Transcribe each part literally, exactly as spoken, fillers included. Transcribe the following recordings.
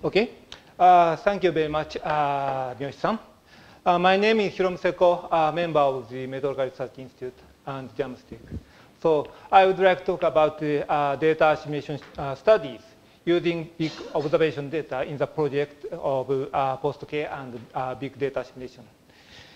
Okay. Uh, thank you very much, uh, Miyoshi-san. Uh, my name is Hiromu Seko, a member of the Meteorological Research Institute and JAMSTEC. So I would like to talk about the uh, data estimation uh, studies using big observation data in the project of uh, Post-K and uh, big data simulation.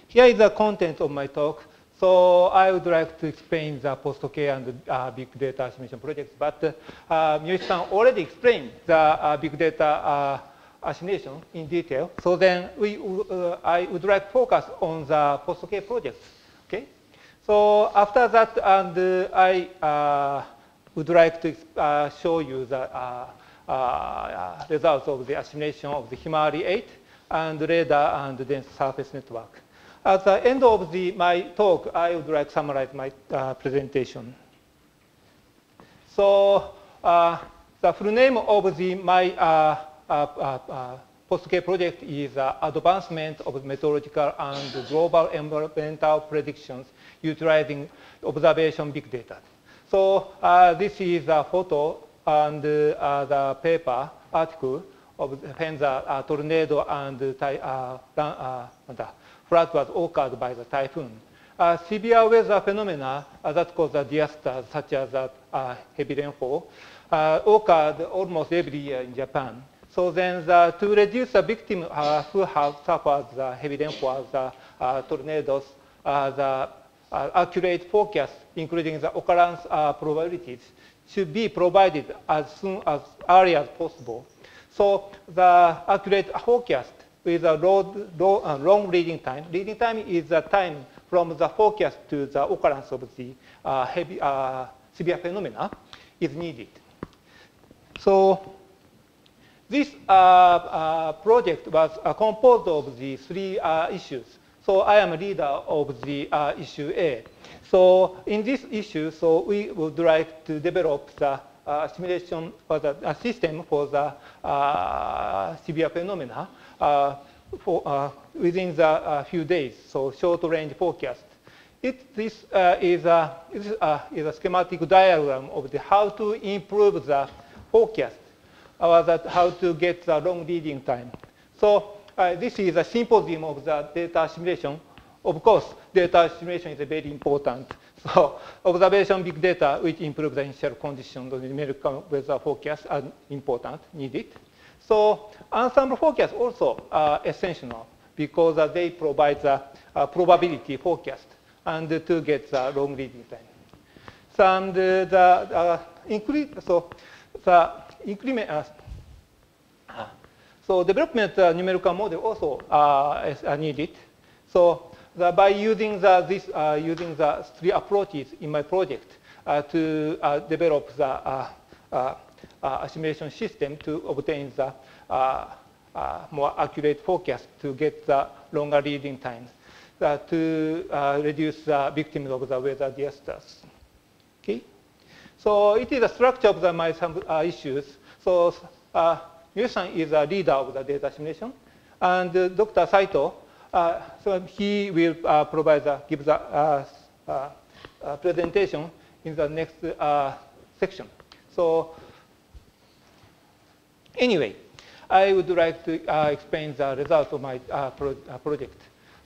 Here is the content of my talk. So I would like to explain the Post-K and uh, big data estimation projects, but uh, Miyoshi-san already explained the uh, big data uh, estimation in detail. So then we, uh, I would like to focus on the Post-K projects. Okay. So after that, and uh, I uh, would like to uh, show you the uh, Uh, results of the estimation of the Himawari eight and radar and dense surface network. At the end of the, my talk, I would like to summarize my uh, presentation. So uh, the full name of the, my uh, uh, uh, Post-K project is uh, Advancement of Meteorological and Global Environmental Predictions Utilizing Observation Big Data. So uh, this is a photo and uh, the paper article of when the uh, tornado and uh, uh, flood was occurred by the typhoon. Uh, severe weather phenomena uh, that caused the disasters such as uh, heavy rainfall uh, occurred almost every year in Japan. So then the, to reduce the victims uh, who have suffered the heavy rainfall, the uh, tornadoes, uh, the uh, accurate forecast, including the occurrence uh, probabilities, should be provided as soon as early as possible. So the accurate forecast with a low, low, uh, long leading time. Leading time is the time from the forecast to the occurrence of the uh, heavy, uh, severe phenomena is needed. So this uh, uh, project was uh, composed of the three uh, issues. So I am a leader of the uh, issue A. So in this issue, so we would like to develop the uh, simulation or the uh, system for the uh, severe phenomena uh, for, uh, within the uh, few days. So short-range forecast. It, this uh, is a this, uh, is a schematic diagram of the how to improve the forecast or that how to get the long leading time. So uh, this is a symposium of the data simulation. Of course, data estimation is very important. So observation big data which improves the initial condition of the numerical weather forecast are important, needed. So ensemble forecast also uh, essential because uh, they provide the uh, probability forecast and uh, to get the long leading time. So, and uh, the, uh, incre so the increment, uh, so development uh, numerical model also uh, is uh, needed. So The, by using the, this, uh, using the three approaches in my project uh, to uh, develop the uh, uh, uh, simulation system to obtain the uh, uh, more accurate forecast to get the longer leading times uh, to uh, reduce the victims of the weather disasters. Okay, so it is the structure of the, my some, uh, issues. So uh, Yusen is a leader of the data simulation, and uh, Doctor Saito. Uh, so he will uh, provide the, give the uh, uh, uh, presentation in the next uh, section. So anyway, I would like to uh, explain the result of my uh, pro uh, project.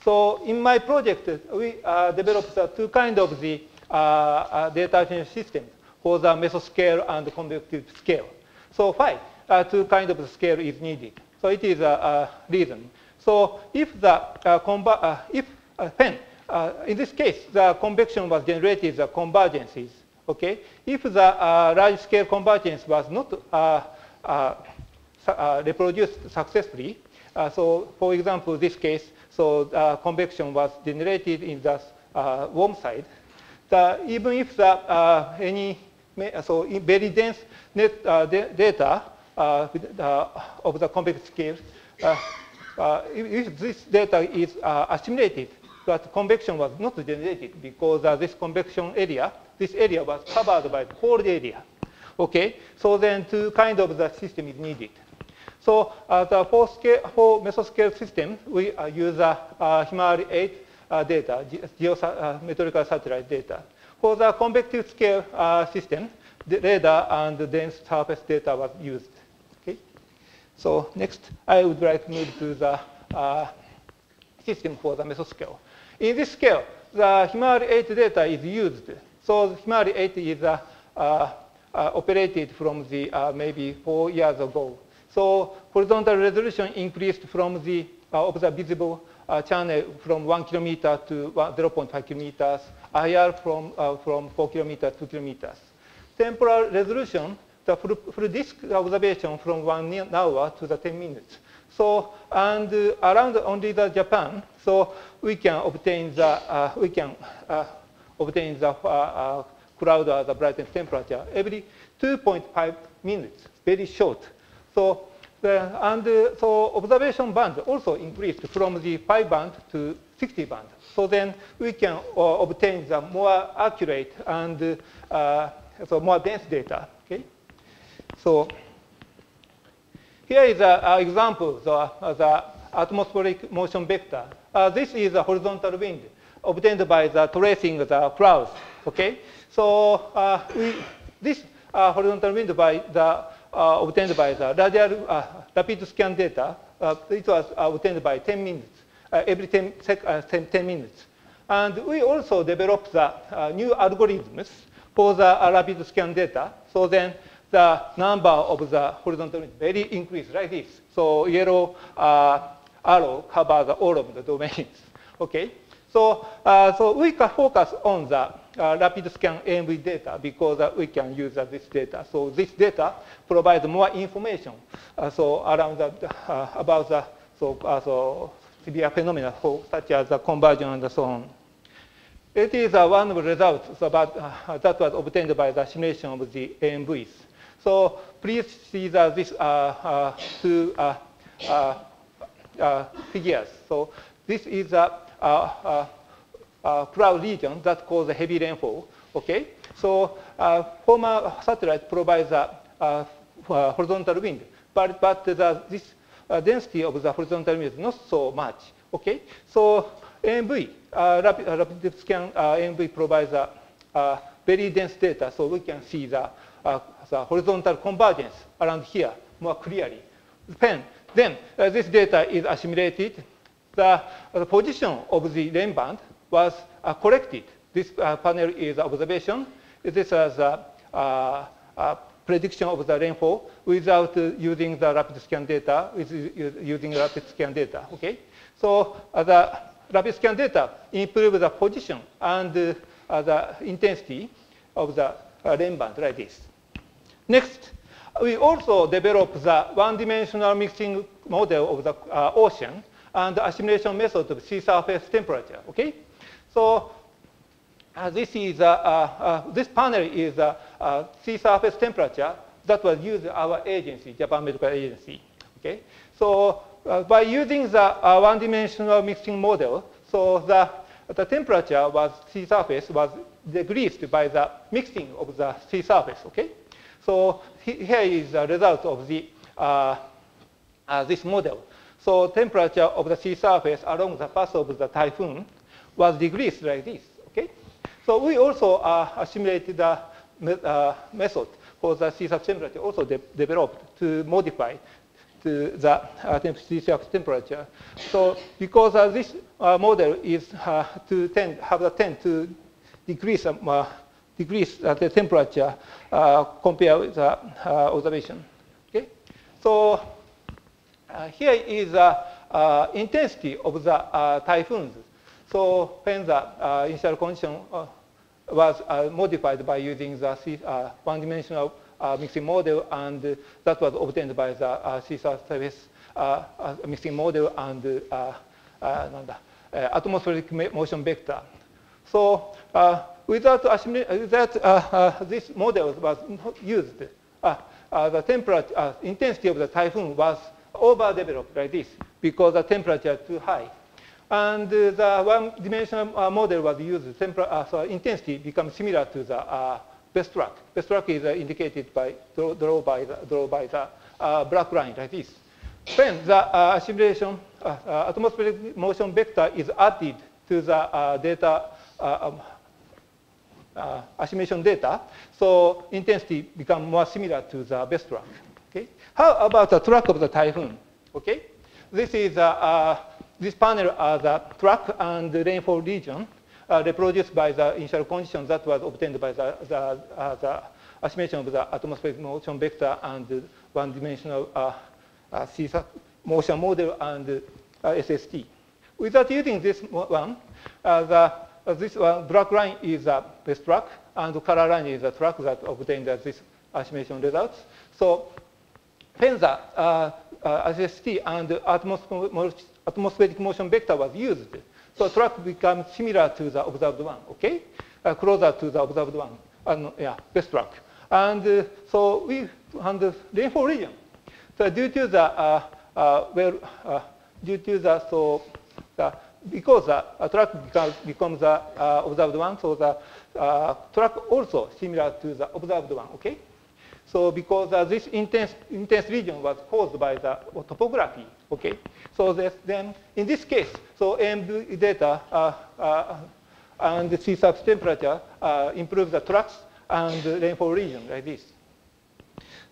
So in my project, we uh, developed uh, two kinds of the uh, uh, data systems for the mesoscale and the convective scale. So why uh, two kinds of the scale is needed? So it is a, a reason. So if the uh, uh, if uh, pen, uh, in this case the convection was generated the convergences. Okay, if the uh, large scale convergence was not uh, uh, su uh, reproduced successfully, uh, so for example this case, so the convection was generated in the uh, warm side. The, even if the uh, any so very dense net uh, data uh, with, uh, of the convex scale. Uh, Uh, if, if this data is uh, assimilated, that convection was not generated because uh, this convection area, this area was covered by the whole area. Okay, so then two kind of the system is needed. So uh, the four, scale, four mesoscale system, we uh, use uh, uh, Himawari eight uh, data, geometrical uh, satellite data. For the convective scale uh, system, the radar and the dense surface data was used. So next, I would like to move to the uh, system for the mesoscale. In this scale, the Himawari eight data is used. So the Himawari eight is uh, uh, operated from the uh, maybe four years ago. So horizontal resolution increased from the uh, observable uh, channel from one kilometer to zero point five kilometers, I R from, uh, from four kilometers to two kilometers. Temporal resolution, the full, full disk observation from one hour to the ten minutes. So, and uh, around only the Japan, so we can obtain the, uh, we can uh, obtain the uh, uh, cloud as a brightness temperature every two point five minutes, very short. So, the, and uh, so observation band also increased from the five band to sixty band. So then we can uh, obtain the more accurate and uh, so more dense data. Okay? So here is an example, the, uh, the atmospheric motion vector. Uh, this is a horizontal wind obtained by the tracing the clouds. Okay? So uh, we, this uh, horizontal wind by the Uh, obtained by the radial uh, rapid scan data. Uh, it was uh, obtained by ten minutes, uh, every ten, sec uh, ten, ten minutes. And we also developed the uh, new algorithms for the uh, rapid scan data. So then the number of the horizontal winds very increased like this. So yellow uh, arrow covers all of the domains. Okay. So, uh, so we can focus on the uh, rapid scan A M V data because uh, we can use uh, this data. So this data provides more information uh, so around the, uh, about the so, uh, so severe phenomena so, such as the conversion and so on. It is uh, one of the results about, uh, that was obtained by the simulation of the A M Vs. So please see the, this uh, uh, two uh, uh, uh, figures. So this is a uh, Uh, uh, uh, cloud region that causes heavy rainfall. Okay, so uh, former satellite provides a uh, uh, horizontal wind, but but the, this uh, density of the horizontal wind is not so much. Okay, so A M V uh, rapid, uh, rapid scan uh, A M V provides a uh, very dense data, so we can see the, uh, the horizontal convergence around here more clearly. Then then uh, this data is assimilated. The, the position of the rain band was uh, corrected. This uh, panel is observation. This is a, uh, a prediction of the rainfall without uh, using the rapid scan data, with, uh, using rapid scan data. Okay? So uh, the rapid scan data improves the position and uh, the intensity of the uh, rain band like this. Next, we also developed the one-dimensional mixing model of the uh, ocean and assimilation method of sea surface temperature. Okay, so uh, this is uh, uh, uh, this panel is uh, uh, sea surface temperature that was used by our agency, Japan Medical Agency. Okay, so uh, by using the uh, one-dimensional mixing model, so the the temperature was sea surface was decreased by the mixing of the sea surface. Okay, so he, here is the result of the uh, uh, this model. So temperature of the sea surface along the path of the typhoon was decreased like this. Okay? So we also uh, assimilated the me uh, method for the sea surface temperature also de developed to modify to the uh, temp sea surface temperature. So because uh, this uh, model is uh, to tend, have the tend to decrease, um, uh, decrease uh, the temperature uh, compared with the uh, observation. Okay? So Uh, here is the uh, uh, intensity of the uh, typhoons. So when the uh, initial condition uh, was uh, modified by using the uh, one-dimensional uh, mixing model, and uh, that was obtained by the uh, sea surface uh, uh, mixing model and uh, uh, uh, atmospheric motion vector. So uh, without that, uh, uh, this model was not used. Uh, uh, the temperature uh, intensity of the typhoon was overdeveloped like this because the temperature is too high. And uh, the one-dimensional uh, model was used. Temper uh, so intensity becomes similar to the uh, best track. Best track is uh, indicated by draw, draw by the, draw by the uh, black line like this. Then the uh, assimilation uh, uh, atmospheric motion vector is added to the uh, data uh, um, uh, assimilation data. So intensity becomes more similar to the best track. Okay? How about the track of the typhoon? Okay? This is uh, uh, this panel are the track and rainfall region uh, reproduced by the initial conditions that was obtained by the, the, uh, the estimation of the atmospheric motion vector and one-dimensional uh, uh, motion model and uh, S S T. Without using this one, uh, the, uh, this uh, black line is the best track, and the color line is the track that obtained uh, this estimation results. So, FENSA, uh, uh, S S T, and atmospheric motion vector was used. So, track becomes similar to the observed one, okay? Uh, closer to the observed one, and, yeah, best track. And uh, so, we found the rainfall region. So, due to the, uh, uh, well, uh, due to the, so, the, because the uh, track becomes, becomes the uh, observed one, so the uh, track also similar to the observed one, okay? So because uh, this intense, intense region was caused by the topography, okay? So this, then in this case, so A M V data uh, uh, and sea surface temperature uh, improve the tracks and rainfall region like this.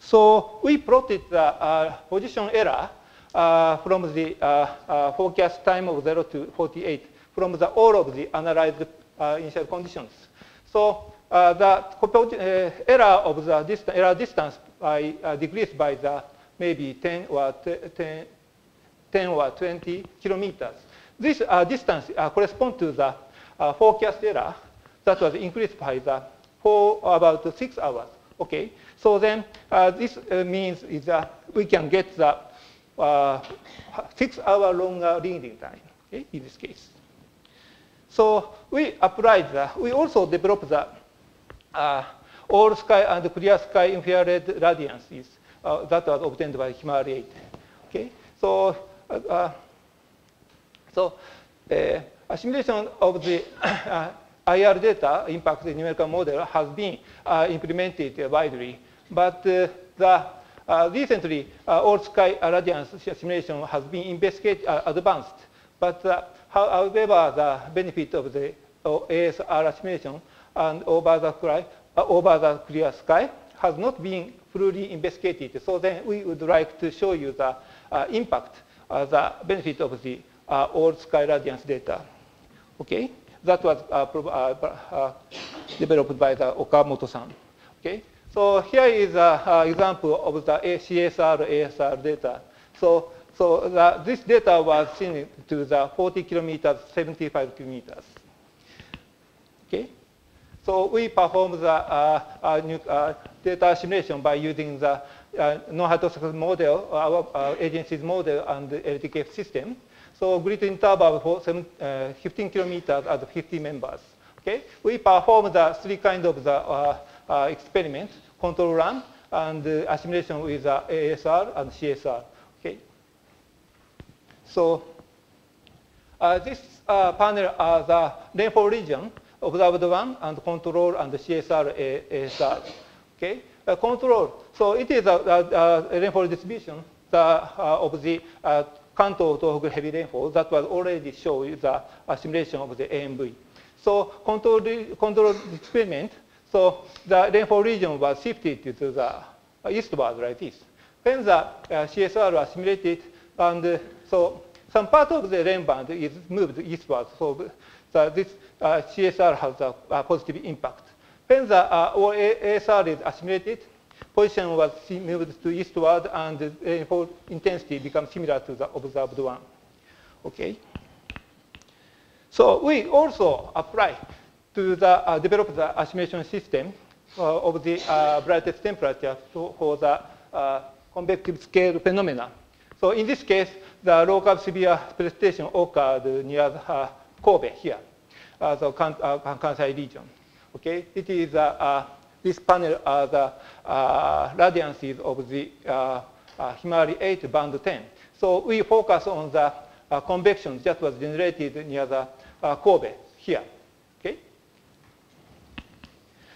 So we plotted the uh, position error Uh, from the uh, uh, forecast time of zero to forty-eight from the all of the analyzed uh, initial conditions. So uh, the uh, error of the dist error distance by, uh, decreased by the maybe ten or twenty kilometers. This uh, distance uh, corresponds to the uh, forecast error that was increased by the four, about six hours. Okay, so then uh, this uh, means is that we can get the Uh, six hour longer reading time, okay, in this case. So we applied the, we also developed the uh, all sky and clear sky infrared radiances uh, that was obtained by Himawari eight. Okay, so uh, uh, so uh, assimilation of the uh, I R data impact numerical model has been uh, implemented widely, but uh, the Uh, recently, uh, all sky radiance simulation has been investigated, uh, advanced, but uh, however, the benefit of the A S R simulation and over the, sky, uh, over the clear sky has not been fully investigated. So then we would like to show you the uh, impact, uh, the benefit of the uh, all sky radiance data. Okay, that was uh, uh, uh, developed by the Okamoto-san. Okay. So here is an example of the C S R A S R data. So, so the, this data was seen to the forty kilometers, seventy-five kilometers. Okay? So we performed the uh, uh, new, uh, data simulation by using the uh, non-hydrostatics model, our uh, agency's model, and the L T K F system. So grid interval for seven, uh, fifteen kilometers at fifty members. Okay? We performed the three kinds of the uh, Uh, experiment, control run, and uh, assimilation with uh, A S R and C S R. Okay. So uh, this uh, panel are the rainfall region, observed one, and control and C S R A S R. Okay. Uh, control. So it is a, a, a rainfall distribution the, uh, of the uh, Kanto Tohoku heavy rainfall that was already shown the assimilation of the A M V. So control control experiment. So the rainfall region was shifted to the eastward like this. When the uh, C S R was simulated, and uh, so some part of the rain band is moved eastward, so the, this uh, C S R has a, a positive impact. When the uh, A S R is assimilated, position was moved to eastward, and the rainfall intensity becomes similar to the observed one. Okay. So we also apply to the, uh, develop the assimilation system uh, of the uh, brightest temperature to, for the uh, convective scale phenomena. So in this case, the local severe precipitation occurred near uh, Kobe here, uh, so Kan uh, Kansai region. Okay, it is uh, uh, this panel are the uh, radiances of the uh, uh, Himawari eight band ten. So we focus on the uh, convection that was generated near the uh, Kobe here.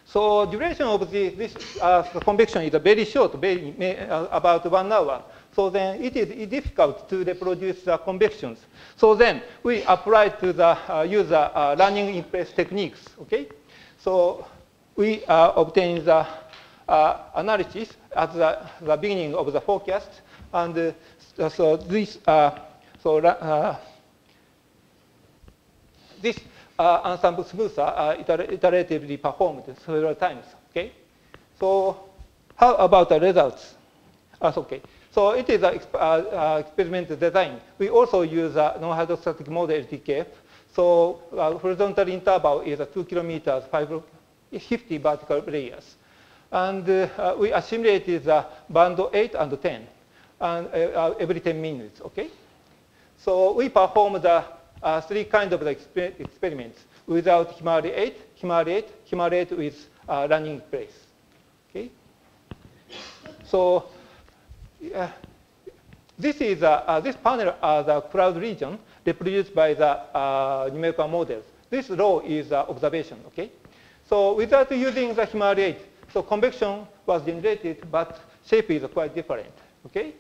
So duration of the, this uh, convection is very short, very, uh, about one hour. So then it is difficult to reproduce the convections. So then we apply to the uh, user uh, learning in place techniques. Okay? So we uh, obtain the uh, analysis at the, the beginning of the forecast. And uh, so this, uh, so uh, this uh, ensemble smoother uh, iteratively performed several times. Okay. So how about the results? That's okay. So it is an uh, uh, experimental design. We also use a non-hydrostatic model L T K F. So uh, horizontal interval is uh, two kilometers, fifty vertical layers. And uh, we assimilated the band eight and ten and, uh, every ten minutes, okay? So we performed the uh, three kinds of the exper experiments without Himawari eight, Himawari eight, Himawari eight with uh, running place, okay? So uh, this, is, uh, uh, this panel are the cloud region reproduced by the uh, numerical models. This row is uh, observation, okay? So without using the Himawari eight, so convection was generated, but shape is quite different. Okay?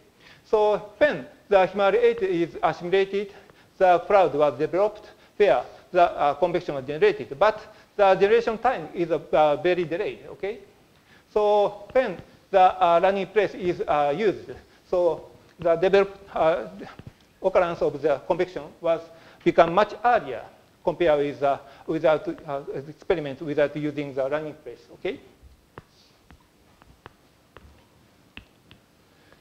So when the Himawari eight is assimilated, the cloud was developed where the uh, convection was generated. But the generation time is uh, very delayed. Okay? So when the uh, running place is uh, used, so the developed uh, occurrence of the convection was become much earlier compared with uh, without uh, experiment without using the running place. Okay?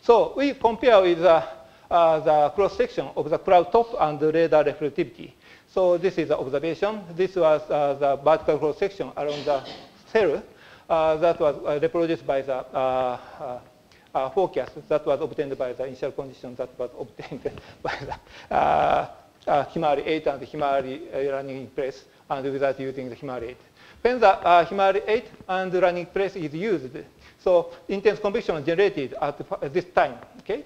So we compare with uh, uh, the cross-section of the cloud top and the radar reflectivity. So this is the observation. This was uh, the vertical cross-section around the cell uh, that was uh, reproduced by the uh, uh, uh, forecast that was obtained by the initial condition that was obtained by the uh, uh, Himawari eight and the Himawari running place and without using the Himawari eight. When the uh, Himawari eight and the running place is used, so intense convection was generated at this time, okay?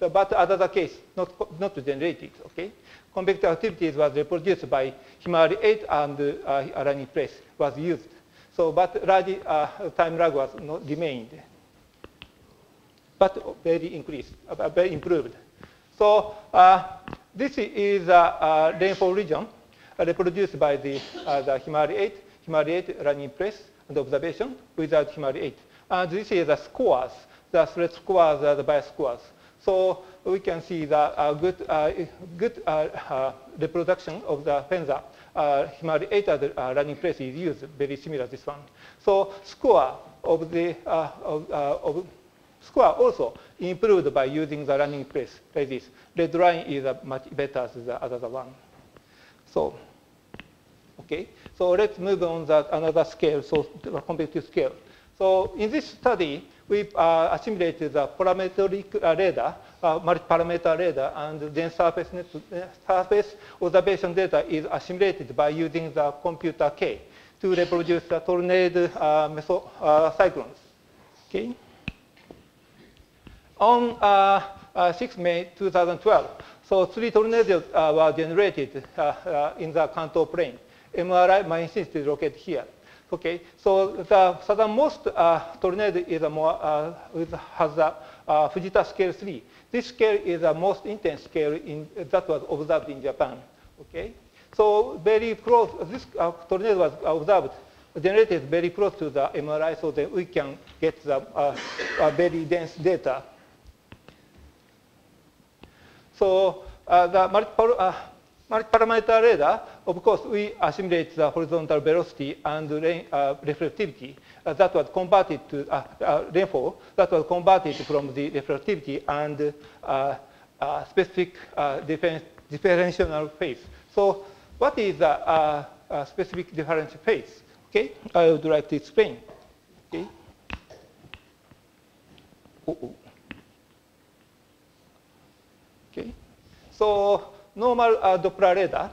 So, but as other case, not, not generated, okay? Convective activities was reproduced by Himawari eight and uh, running place was used. So, but large uh, time lag was not remained, but very increased, uh, very improved. So uh, this is a uh, uh, rainfall region uh, reproduced by the, uh, the Himawari eight, Himawari eight running place and observation without Himawari eight. And this is the scores, the threat scores, the bias scores. So we can see the uh, good, uh, good uh, uh, reproduction of the Fenza. Uh, Himawari eight uh, running place is used, very similar to this one. So score of the uh, of, uh, of score also improved by using the running place like this. Red line is uh, much better than the other one. So okay. So let's move on to another scale, so the competitive scale. So in this study, we uh, assimilated the parametric uh, radar, uh, multi-parameter radar, and then surface, net, surface observation data is assimilated by using the computer K to reproduce the tornado uh, meso, uh, cyclones. Okay. On uh, uh, sixth May two thousand twelve, so three tornadoes uh, were generated uh, uh, in the Kanto plain. M R I mine system is located here. Okay, so the southernmost uh, tornado is a more uh, with, has a uh, Fujita scale three. This scale is the most intense scale in, uh, that was observed in Japan. Okay, so very close. This uh, tornado was observed, generated very close to the M R I, so that we can get the uh, uh, very dense data. So uh, the multiple. Uh, Multi-parameter radar, of course, we assimilate the horizontal velocity and rain, uh, reflectivity uh, that was converted to uh, uh, rainfall that was converted from the reflectivity and uh, uh, specific uh, differential phase. So, what is the uh, uh, specific differential phase? Okay, I would like to explain. Okay. Uh-oh. Okay. So. Normal uh, Doppler radar,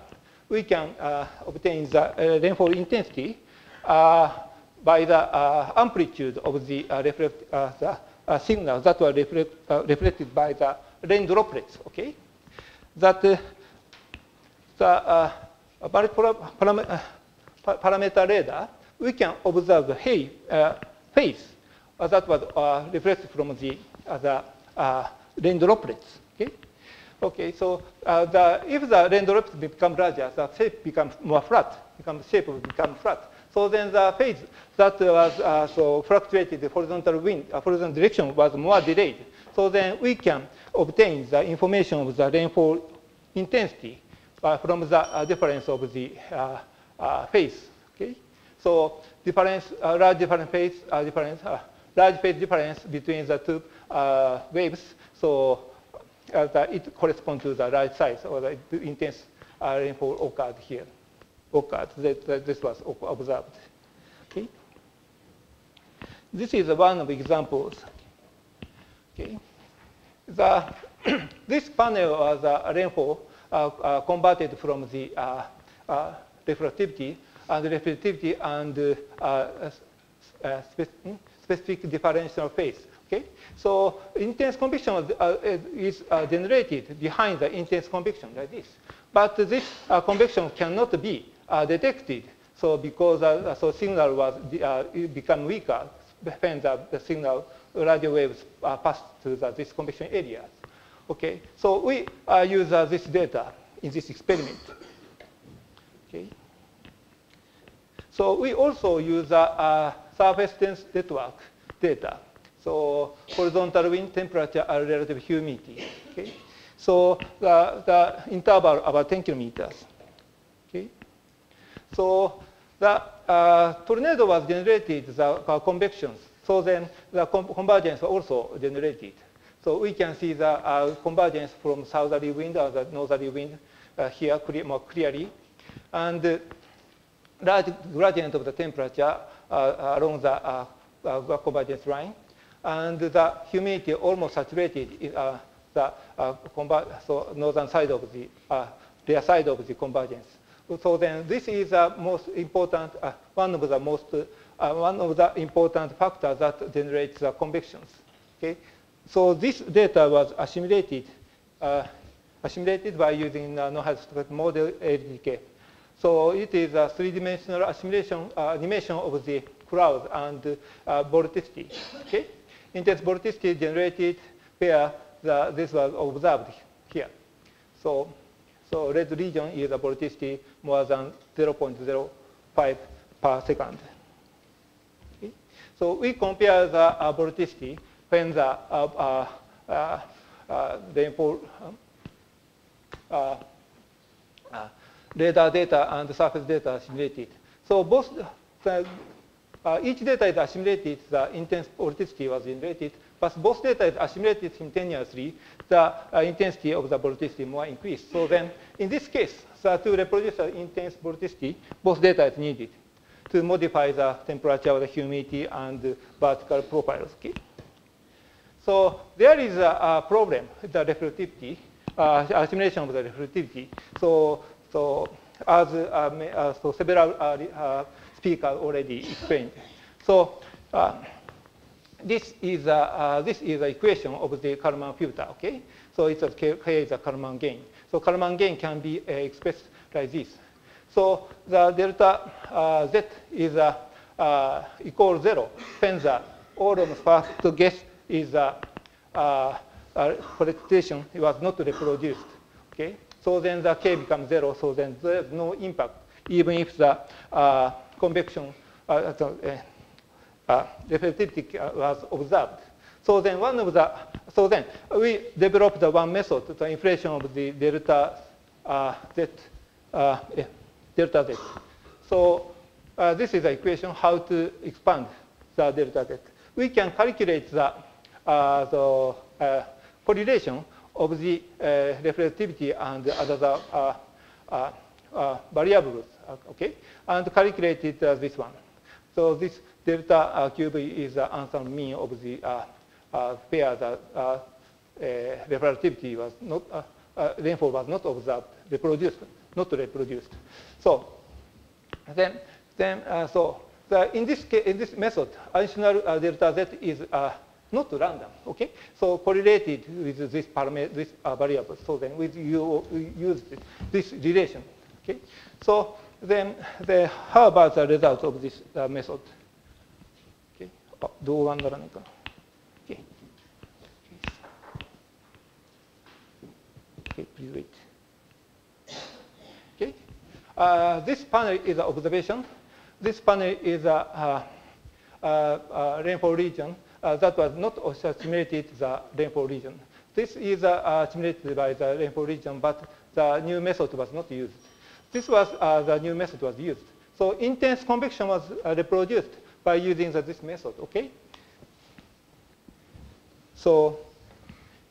we can uh, obtain the uh, rainfall intensity uh, by the uh, amplitude of the, uh, reflect, uh, the uh, signals that were reflect, uh, reflected by the rain droplets. Okay, that uh, the uh, param parameter radar, we can observe the hay uh, phase uh, that was uh, reflected from the, uh, the uh, rain droplets. Okay. Okay, so uh, the, if the rain droplets become larger, the shape becomes more flat, become shape becomes flat. So then the phase that was uh, so fluctuated, the horizontal wind, uh, horizontal direction was more delayed. So then we can obtain the information of the rainfall intensity uh, from the uh, difference of the uh, uh, phase. Okay? So difference, uh, large difference phase uh, difference, uh, large phase difference between the two uh, waves. So uh, the, it corresponds to the large size or the intense uh, rainfall occurred here. Occurred. That this was observed. Okay. This is one of the examples. Okay. The this panel was uh, rainfall uh, uh, converted from the uh, uh, reflectivity and reflectivity and uh, uh, uh, specific differential phase. Okay. So intense convection uh, is uh, generated behind the intense convection like this. But this uh, convection cannot be uh, detected. So because uh, so signal was uh, become weaker when the, the signal radio waves uh, pass through the, this convection areas. Okay, so we uh, use uh, this data in this experiment. Okay, so we also use uh, uh, surface dense network data. So horizontal wind, temperature, and relative humidity. Okay, so the, the interval about ten kilometers. Okay, so the uh, tornado was generated the uh, convections. So then the convergence also generated. So we can see the uh, convergence from southerly wind or the northerly wind uh, here clear, more clearly. And the large gradient of the temperature uh, along the uh, uh, convergence line. And the humidity almost saturated in uh, the uh, so northern side of the uh, rear side of the convergence. So then this is the most important, uh, one of the most uh, Uh, one of the important factors that generates the convections. Okay? So this data was assimilated, uh, assimilated by using the non-hydrostatic model A D K. So it is a three-dimensional assimilation uh, animation of the cloud and uh, vorticity. Okay? Intense vorticity generated where the, this was observed here. So, so red region is a vorticity more than zero point zero five per second. So we compare the uh, vorticity when the uh, uh, uh, uh, rainfall uh, uh, radar data and surface data are assimilated. So both the, uh, each data is assimilated, the intense vorticity was generated, but both data is assimilated simultaneously, the uh, intensity of the vorticity more increased. So then in this case, so to reproduce the intense vorticity, both data is needed to modify the temperature, the humidity, and vertical profiles. Okay? So there is a, a problem with the reflectivity, uh, assimilation of the reflectivity. So, so as uh, so several uh, uh, speakers already explained. So uh, this is a, uh, this is the equation of the Kalman filter. Okay? So it's a creates a Kalman gain. So Kalman gain can be uh, expressed like this. So the delta uh, Z is uh, uh, equal zero when the Odom's first guess is uh, uh, uh, precipitation it was not reproduced. Okay, so then the K becomes zero. So then there is no impact, even if the uh, convection uh, uh, uh, reflectivity was observed. So then one of the so then we developed the one method, the inflation of the delta uh, Z. Uh, delta Z. So uh, this is the equation how to expand the delta Z. We can calculate the, uh, the uh, correlation of the uh, reflectivity and other uh, uh, uh, variables. Okay, and calculated uh, this one. So this delta uh, cube is the answer mean of the uh, uh, pair that uh, uh, reflectivity was not uh, uh, rainfall was not observed, reproduced. Not reproduced. So then, then uh, so the, in this case, in this method, additional uh, delta Z is uh, not random. Okay, so correlated with this parameter, this uh, variable. So then, we use this relation. Okay, so then, the, how about the result of this uh, method? Okay, okay. Okay, please wait. Uh, this panel is an observation. this panel is a, a, a, a rainfall region uh, that was not estimated the rainfall region. This is uh, estimated by the rainfall region, but the new method was not used. This was uh, the new method was used. So intense convection was uh, reproduced by using the, this method. Okay. So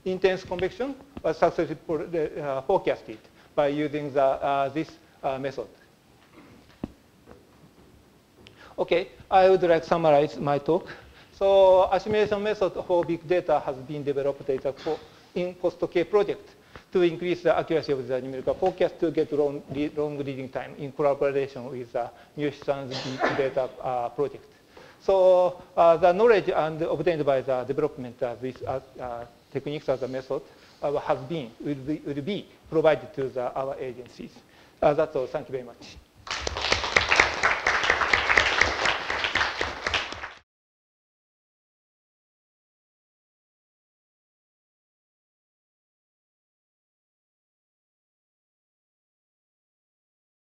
intense convection was successfully uh, forecasted by using the, uh, this uh, method. Okay, I would like to summarize my talk. So assimilation method for big data has been developed in Post-K project to increase the accuracy of the numerical forecast to get long, long reading time in collaboration with uh, Miyoshi-san's big data uh, project. So uh, the knowledge and obtained by the development of these uh, uh, techniques as a method uh, has been, will be, will be provided to the, our agencies. Uh, that's all. Thank you very much.